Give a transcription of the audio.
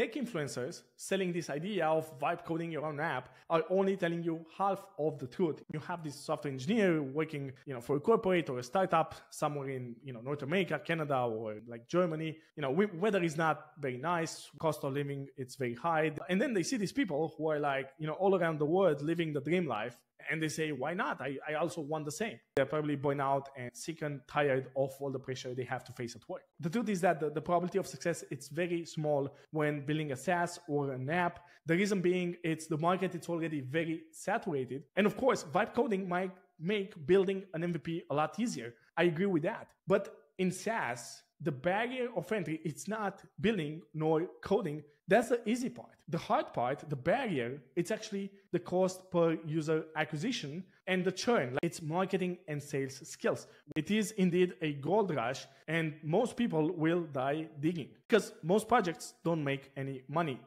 Tech influencers selling this idea of vibe coding your own app are only telling you half of the truth. You have this software engineer working, for a corporate or a startup somewhere in, North America, Canada, or like Germany. Weather is not very nice. Cost of living, it's very high. And then they see these people who are like, all around the world living the dream life. And they say, why not? I also want the same. They're probably burned out and sick and tired of all the pressure they have to face at work. The truth is that the probability of success, it's very small when building a SaaS or an app. The reason being, it's the market, it's already very saturated. And of course, vibe coding might make building an MVP a lot easier. I agree with that. But in SaaS, the barrier of entry, it's not building nor coding. That's the easy part. The hard part, the barrier, it's actually the cost per user acquisition and the churn. It's marketing and sales skills. It is indeed a gold rush, and most people will die digging because most projects don't make any money.